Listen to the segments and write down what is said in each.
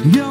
Regina,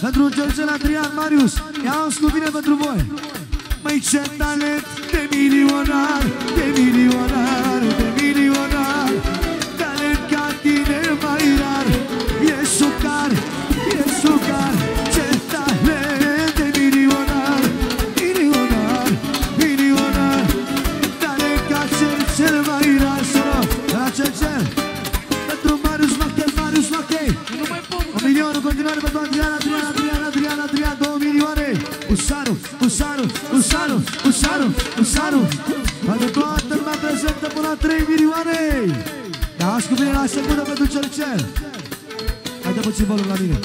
Pentru George la Adrian Marius, ia-o scuvine pentru voi. Măi, ce talent de milionar, de milionar, de milionar. Talent ca tine mai rar, e sucar, e sucar. Ce talent de milionar, milionar, milionar. Talent ca cel mai rar, la cel. Pentru Marius Machei, Marius Machei. Un milion în continuare pentru Adrian, Adrian, 2 milioane. Usaru. Pentru toată lumea prezentă până la 3 milioane. Dar azi cu bine la secundă pentru Cercel. Hai de puțin volum la mine.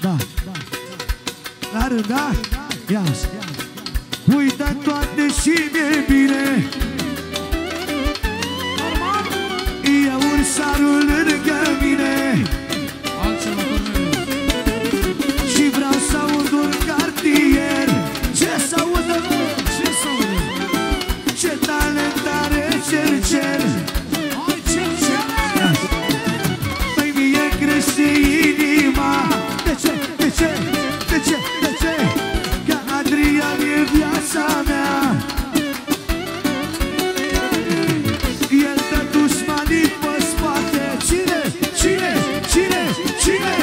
Da. La rând, da? Ia-ți. Uite toate și mi-e bine. E ursarul lângă mine. Și vreau să aud un cartier. Ce să audă? Ce să audă? Ce talent are Cercel. Ai Cercel. Păi mie crește inima. De ce? De ce? De ce? De ce? Că Adrian e viața mea. El dă dușmanii pe spate. Cine? Cine? Cine? Cine?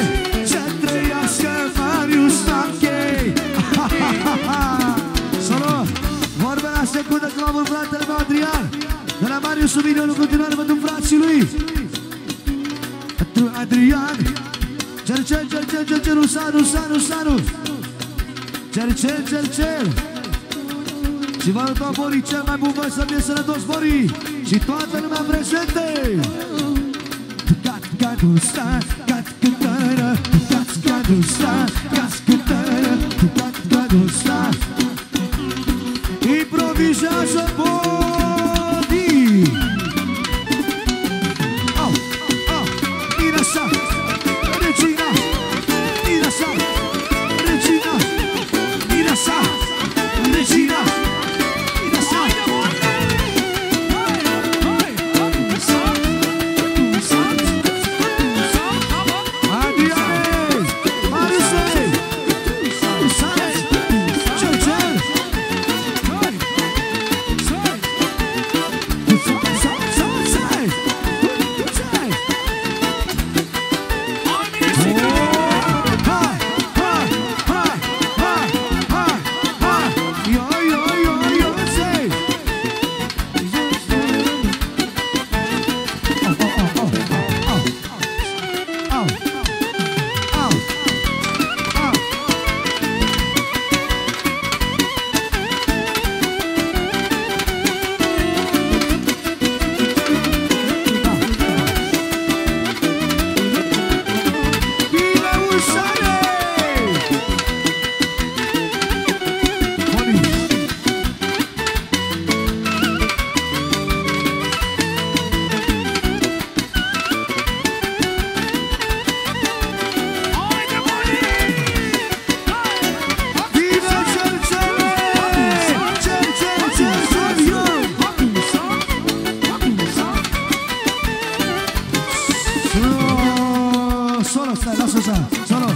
Ce trăiască Marius Machei. Salut! Vorbe la secundă că l-am urmărat de la Adrian. De la Marius un milion în continuare pentru frații lui. Pentru Adrian. Cercel, Cercel, Cercel, Usaru. Cercel, Cercel. Și vă arătăm Borii cel mai bun văd să fie sănătos Borii. Și toată lumea prezentă. Cat, improvisează Body. Inasa, Regina, Inasa, Regina, Inasa, Regina, Inasa. Solo,